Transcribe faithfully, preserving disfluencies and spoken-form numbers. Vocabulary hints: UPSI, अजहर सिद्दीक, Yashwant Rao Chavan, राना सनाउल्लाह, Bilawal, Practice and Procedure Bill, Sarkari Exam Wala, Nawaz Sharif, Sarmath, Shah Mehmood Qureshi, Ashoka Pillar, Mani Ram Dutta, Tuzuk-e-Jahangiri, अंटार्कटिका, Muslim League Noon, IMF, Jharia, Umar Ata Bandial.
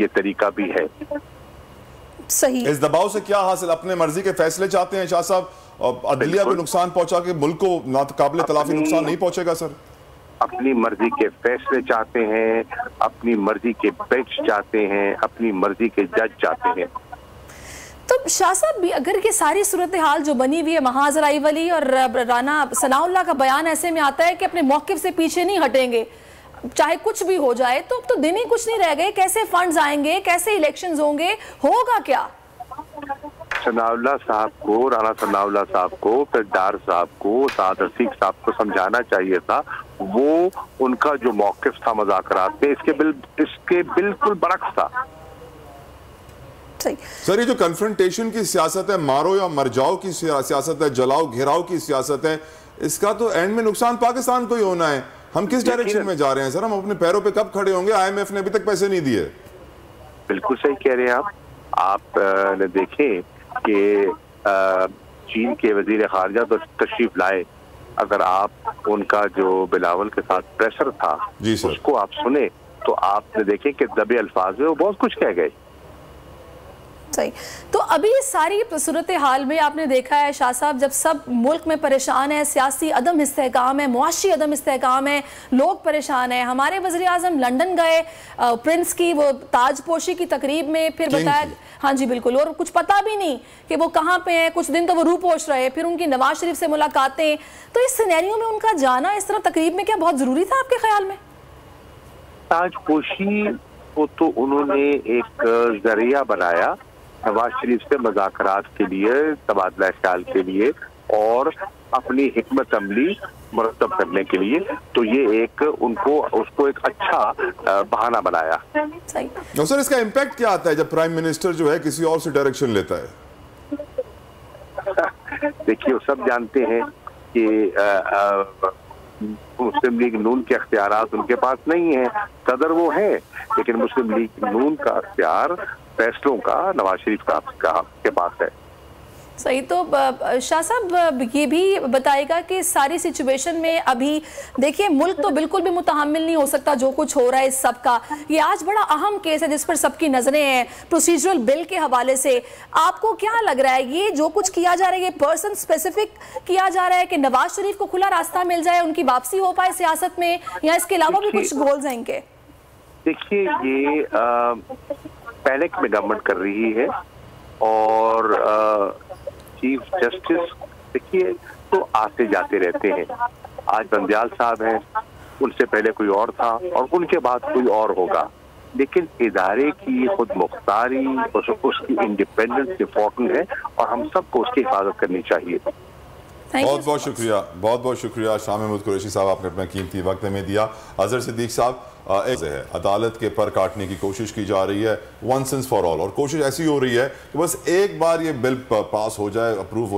ये तरीका भी है। सही। इस दबाव से क्या हासिल, अपने मर्जी के फैसले चाहते हैं शाह साहब, अदलिया को नुकसान पहुंचा के मुल्क को नाकाबिले तलाफी नुकसान नहीं पहुंचेगा सर? अपनी मर्जी के फैसले चाहते हैं, अपनी मर्जी के बेंच चाहते हैं, अपनी मर्जी के जज चाहते हैं। तो शाह साहब भी अगर ये सारी सूरत हाल जो बनी हुई है, महाजराई वली और राना सनाउल्लाह का बयान ऐसे में आता है कि अपने मौक़िफ़ से पीछे नहीं हटेंगे चाहे कुछ भी हो जाए, तो अब तो दिन ही कुछ नहीं रह गए, कैसे फंड्स आएंगे, कैसे इलेक्शंस होंगे, होगा क्या? सनाउल्लाह साहब को, राना सनाउल्लाह साहब को, फिर डार साहब को, सादर सिंह साहब को समझाना चाहिए था। वो उनका जो मौक़िफ़ था मज़ाकरात में, इसके बिल इसके बिल्कुल बरक्स था। सर, ये जो कन्फ्रंटेशन की सियासत है, मारो या मर जाओ की सियासत है, जलाओ घिराओ की सियासत है, इसका तो एंड में नुकसान पाकिस्तान को ही होना है। हम किस डायरेक्शन में जा रहे हैं सर? हम अपने पैरों पे कब खड़े होंगे? आईएमएफ ने अभी तक पैसे नहीं दिए। बिल्कुल सही कह रहे हैं आप। आप ने देखें कि चीन के वजीर खारजा तो तशरीफ लाए, अगर आप उनका जो बिलावल के साथ प्रेशर था उसको आप सुने तो आपने देखे कि दबे अल्फाज में वो बहुत कुछ कह गए। सही। तो अभी सारी सूरत हाल में आपने देखा है शाह साहब, जब सब मुल्क में परेशान है, सियासी अदम इस्तेहकाम है, मुआशी अदम इस्तेहकाम है, लोग परेशान है, हमारे वज़ीर आज़म लंदन गए, प्रिंस की वो ताजपोशी की तकरीब में, फिर बताया हाँ जी बिल्कुल, और कुछ पता भी नहीं कि वो कहाँ पे हैं, कुछ दिन तो वो रूपोश रहे, फिर उनकी नवाज शरीफ से मुलाकातें, तो इस सिनेरियो में उनका जाना इस तरह तकरीब में क्या बहुत ज़रूरी था आपके ख्याल में? ताजपोशी को तो उन्होंने एक जरिया बनाया नवाज शरीफ से मज़ाकरात के लिए, तबादला ख्याल के लिए और अपनी हिकमत अमली मुरतब करने के लिए, तो ये एक उनको उसको एक अच्छा बहाना बनाया। सही। सर, इसका इम्पैक्ट क्या आता है जब प्राइम मिनिस्टर जो है किसी और से डायरेक्शन लेता है? देखिए, वो सब जानते हैं कि आ, आ, मुस्लिम लीग नून के अख्तियारात उनके पास नहीं है, सदर वो है, लेकिन मुस्लिम लीग नून का अख्तियार फैसलों का नवाज शरीफ का के पास है। सही। तो शाह साहब ये भी बताएगा कि सारी सिचुएशन में अभी देखिए मुल्क तो बिल्कुल भी मुतहम्मिल नहीं हो सकता जो कुछ हो रहा है इस सब का। ये आज बड़ा अहम केस है जिस पर सबकी नज़रें हैं, प्रोसीजरल बिल के हवाले से आपको क्या लग रहा है, ये जो कुछ किया जा रहा है ये पर्सन स्पेसिफिक किया जा रहा है कि नवाज शरीफ को खुला रास्ता मिल जाए, उनकी वापसी हो पाए सियासत में, या इसके अलावा भी कुछ गोल्स हैं इनके? देखिए, ये पैनिक में गवर्नमेंट कर रही है और चीफ जस्टिस देखिए तो आते जाते रहते हैं, आज बंदियाल साहब हैं, उनसे पहले कोई और था और उनके बाद कोई और होगा, लेकिन इदारे की खुद मुख्तारी, उसकी इंडिपेंडेंस इम्पोर्टेंट है और हम सबको उसकी हिफाजत करनी चाहिए। बहुत बहुत शुक्रिया, बहुत बहुत शुक्रिया शाह महमूद कुरैशी साहब, आपने अपना कीमती वक्त हमें दिया। अजहर सिद्दीक साहब, एक है अदालत के पर काटने की कोशिश की जा रही है वंस एंड फॉर ऑल, और कोशिश ऐसी हो रही है कि बस एक बार ये बिल पास हो जाए, अप्रूव हो